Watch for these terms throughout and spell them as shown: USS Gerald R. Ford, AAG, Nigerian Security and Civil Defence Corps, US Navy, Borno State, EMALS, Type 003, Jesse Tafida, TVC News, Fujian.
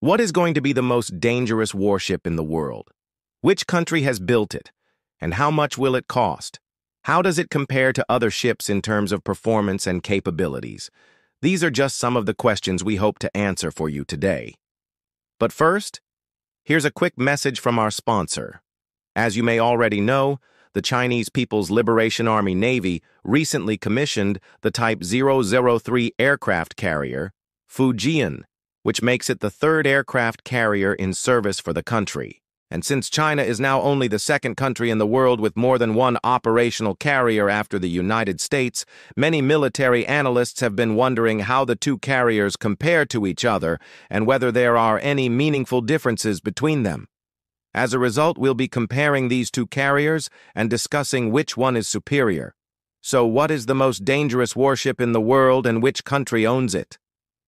What is going to be the most dangerous warship in the world? Which country has built it? And how much will it cost? How does it compare to other ships in terms of performance and capabilities? These are just some of the questions we hope to answer for you today. But first, here's a quick message from our sponsor. As you may already know, the Chinese People's Liberation Army Navy recently commissioned the Type 003 aircraft carrier, Fujian, which makes it the third aircraft carrier in service for the country. And since China is now only the second country in the world with more than one operational carrier after the United States, many military analysts have been wondering how the two carriers compare to each other and whether there are any meaningful differences between them. As a result, we'll be comparing these two carriers and discussing which one is superior. So what is the most dangerous warship in the world and which country owns it?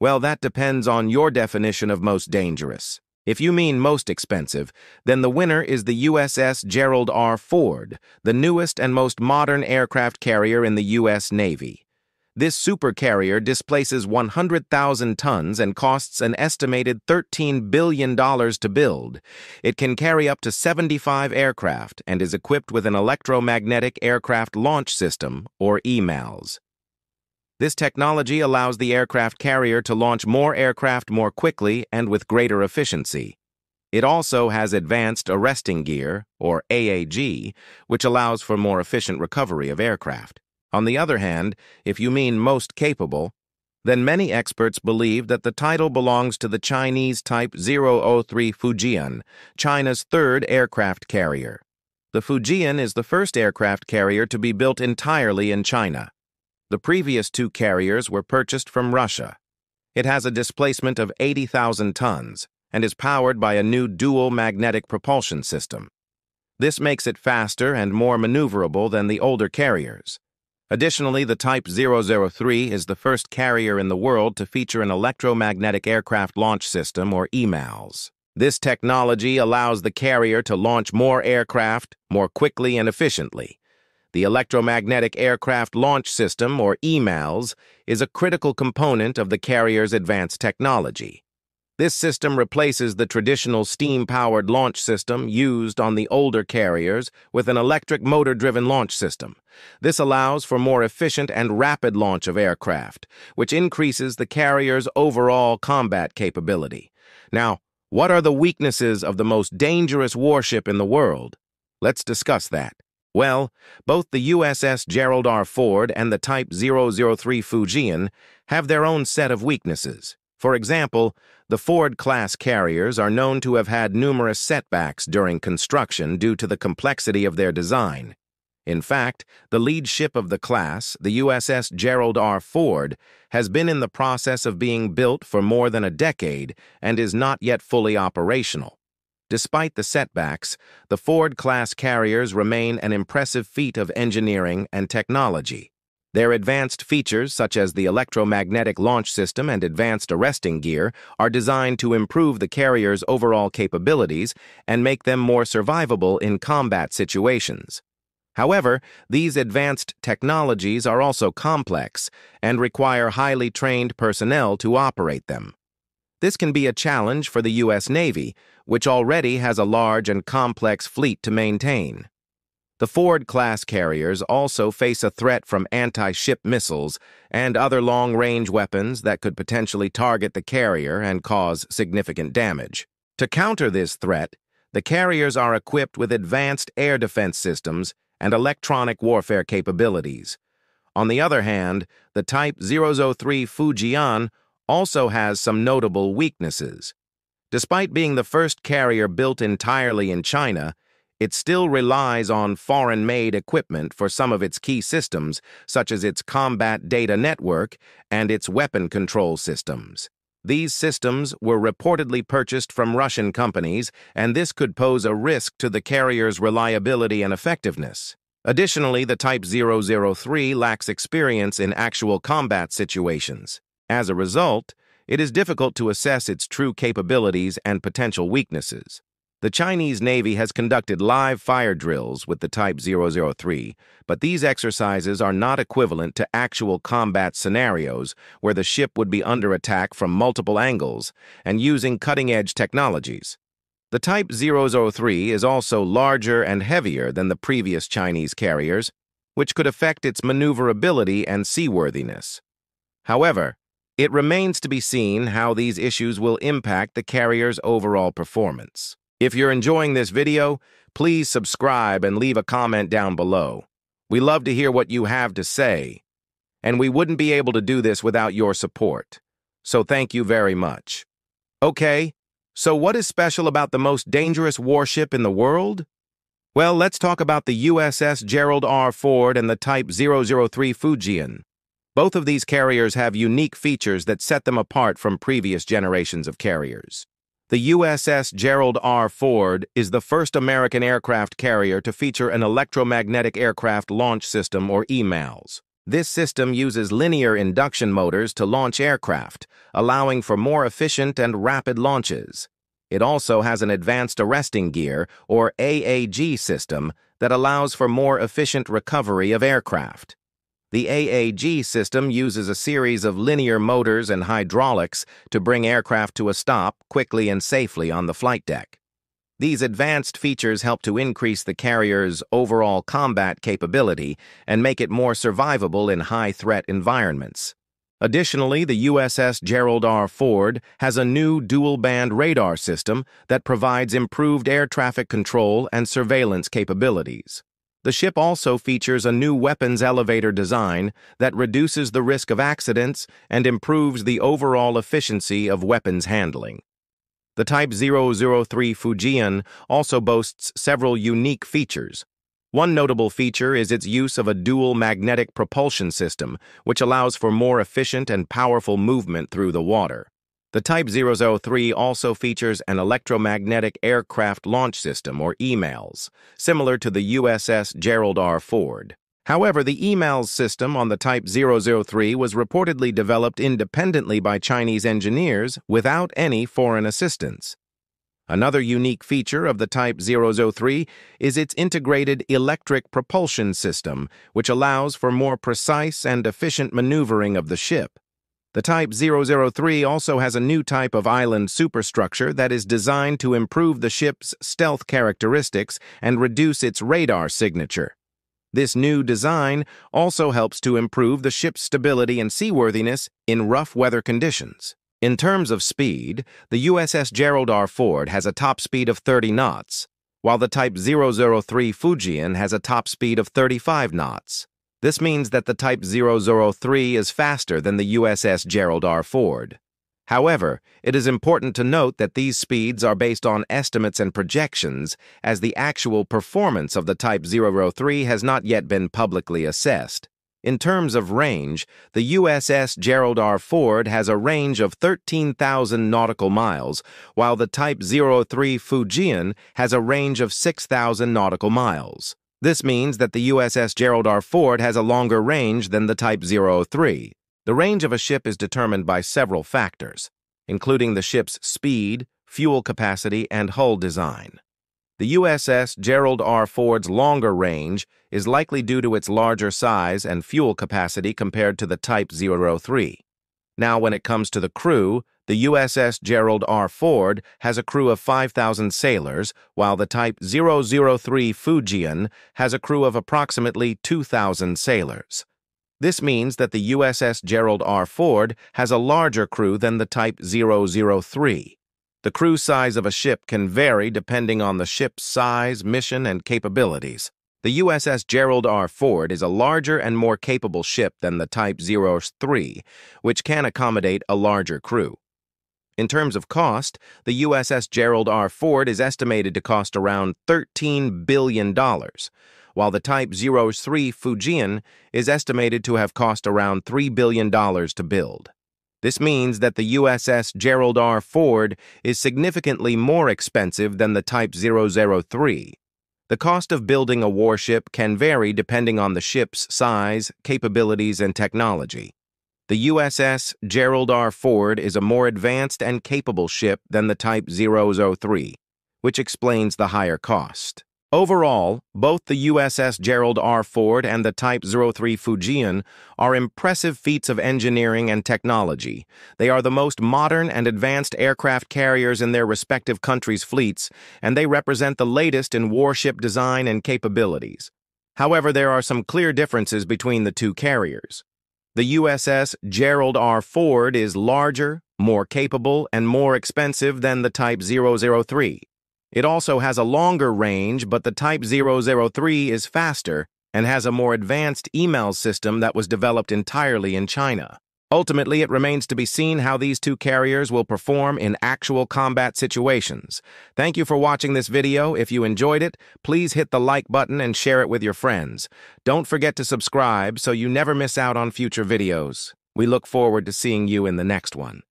Well, that depends on your definition of most dangerous. If you mean most expensive, then the winner is the USS Gerald R. Ford, the newest and most modern aircraft carrier in the U.S. Navy. This supercarrier displaces 100,000 tons and costs an estimated $13 billion to build. It can carry up to 75 aircraft and is equipped with an electromagnetic aircraft launch system, or EMALS. This technology allows the aircraft carrier to launch more aircraft more quickly and with greater efficiency. It also has advanced arresting gear, or AAG, which allows for more efficient recovery of aircraft. On the other hand, if you mean most capable, then many experts believe that the title belongs to the Chinese Type 003 Fujian, China's third aircraft carrier. The Fujian is the first aircraft carrier to be built entirely in China. The previous two carriers were purchased from Russia. It has a displacement of 80,000 tons and is powered by a new dual magnetic propulsion system. This makes it faster and more maneuverable than the older carriers. Additionally, the Type 003 is the first carrier in the world to feature an electromagnetic aircraft launch system, or EMALS. This technology allows the carrier to launch more aircraft more quickly and efficiently. The Electromagnetic Aircraft Launch System, or EMALS, is a critical component of the carrier's advanced technology. This system replaces the traditional steam-powered launch system used on the older carriers with an electric motor-driven launch system. This allows for more efficient and rapid launch of aircraft, which increases the carrier's overall combat capability. Now, what are the weaknesses of the most dangerous warship in the world? Let's discuss that. Well, both the USS Gerald R. Ford and the Type 003 Fujian have their own set of weaknesses. For example, the Ford-class carriers are known to have had numerous setbacks during construction due to the complexity of their design. In fact, the lead ship of the class, the USS Gerald R. Ford, has been in the process of being built for more than a decade and is not yet fully operational. Despite the setbacks, the Ford-class carriers remain an impressive feat of engineering and technology. Their advanced features, such as the electromagnetic launch system and advanced arresting gear, are designed to improve the carrier's overall capabilities and make them more survivable in combat situations. However, these advanced technologies are also complex and require highly trained personnel to operate them. This can be a challenge for the U.S. Navy, which already has a large and complex fleet to maintain. The Ford-class carriers also face a threat from anti-ship missiles and other long-range weapons that could potentially target the carrier and cause significant damage. To counter this threat, the carriers are equipped with advanced air defense systems and electronic warfare capabilities. On the other hand, the Type 003 Fujian also has some notable weaknesses. Despite being the first carrier built entirely in China, it still relies on foreign-made equipment for some of its key systems, such as its combat data network and its weapon control systems. These systems were reportedly purchased from Russian companies, and this could pose a risk to the carrier's reliability and effectiveness. Additionally, the Type 003 lacks experience in actual combat situations. As a result, it is difficult to assess its true capabilities and potential weaknesses. The Chinese Navy has conducted live fire drills with the Type 003, but these exercises are not equivalent to actual combat scenarios where the ship would be under attack from multiple angles and using cutting-edge technologies. The Type 003 is also larger and heavier than the previous Chinese carriers, which could affect its maneuverability and seaworthiness. However, it remains to be seen how these issues will impact the carrier's overall performance. If you're enjoying this video, please subscribe and leave a comment down below. We love to hear what you have to say, and we wouldn't be able to do this without your support. So thank you very much. Okay, so what is special about the most dangerous warship in the world? Well, let's talk about the USS Gerald R. Ford and the Type 003 Fujian. Both of these carriers have unique features that set them apart from previous generations of carriers. The USS Gerald R. Ford is the first American aircraft carrier to feature an electromagnetic aircraft launch system, or EMALS. This system uses linear induction motors to launch aircraft, allowing for more efficient and rapid launches. It also has an advanced arresting gear, or AAG system, that allows for more efficient recovery of aircraft. The AAG system uses a series of linear motors and hydraulics to bring aircraft to a stop quickly and safely on the flight deck. These advanced features help to increase the carrier's overall combat capability and make it more survivable in high-threat environments. Additionally, the USS Gerald R. Ford has a new dual-band radar system that provides improved air traffic control and surveillance capabilities. The ship also features a new weapons elevator design that reduces the risk of accidents and improves the overall efficiency of weapons handling. The Type 003 Fujian also boasts several unique features. One notable feature is its use of a dual magnetic propulsion system, which allows for more efficient and powerful movement through the water. The Type 003 also features an electromagnetic aircraft launch system, or EMALS, similar to the USS Gerald R. Ford. However, the EMALS system on the Type 003 was reportedly developed independently by Chinese engineers without any foreign assistance. Another unique feature of the Type 003 is its integrated electric propulsion system, which allows for more precise and efficient maneuvering of the ship. The Type 003 also has a new type of island superstructure that is designed to improve the ship's stealth characteristics and reduce its radar signature. This new design also helps to improve the ship's stability and seaworthiness in rough weather conditions. In terms of speed, the USS Gerald R. Ford has a top speed of 30 knots, while the Type 003 Fujian has a top speed of 35 knots. This means that the Type 003 is faster than the USS Gerald R. Ford. However, it is important to note that these speeds are based on estimates and projections, as the actual performance of the Type 003 has not yet been publicly assessed. In terms of range, the USS Gerald R. Ford has a range of 13,000 nautical miles, while the Type 003 Fujian has a range of 6,000 nautical miles. This means that the USS Gerald R. Ford has a longer range than the Type 003. The range of a ship is determined by several factors, including the ship's speed, fuel capacity, and hull design. The USS Gerald R. Ford's longer range is likely due to its larger size and fuel capacity compared to the Type 003. Now, when it comes to the crew, the USS Gerald R. Ford has a crew of 5,000 sailors, while the Type 003 Fujian has a crew of approximately 2,000 sailors. This means that the USS Gerald R. Ford has a larger crew than the Type 003. The crew size of a ship can vary depending on the ship's size, mission, and capabilities. The USS Gerald R. Ford is a larger and more capable ship than the Type 003, which can accommodate a larger crew. In terms of cost, the USS Gerald R. Ford is estimated to cost around $13 billion, while the Type 003 Fujian is estimated to have cost around $3 billion to build. This means that the USS Gerald R. Ford is significantly more expensive than the Type 003. The cost of building a warship can vary depending on the ship's size, capabilities, and technology. The USS Gerald R. Ford is a more advanced and capable ship than the Type 003, which explains the higher cost. Overall, both the USS Gerald R. Ford and the Type 03 Fujian are impressive feats of engineering and technology. They are the most modern and advanced aircraft carriers in their respective countries' fleets, and they represent the latest in warship design and capabilities. However, there are some clear differences between the two carriers. The USS Gerald R. Ford is larger, more capable, and more expensive than the Type 003. It also has a longer range, but the Type 003 is faster and has a more advanced EMALS system that was developed entirely in China. Ultimately, it remains to be seen how these two carriers will perform in actual combat situations. Thank you for watching this video. If you enjoyed it, please hit the like button and share it with your friends. Don't forget to subscribe so you never miss out on future videos. We look forward to seeing you in the next one.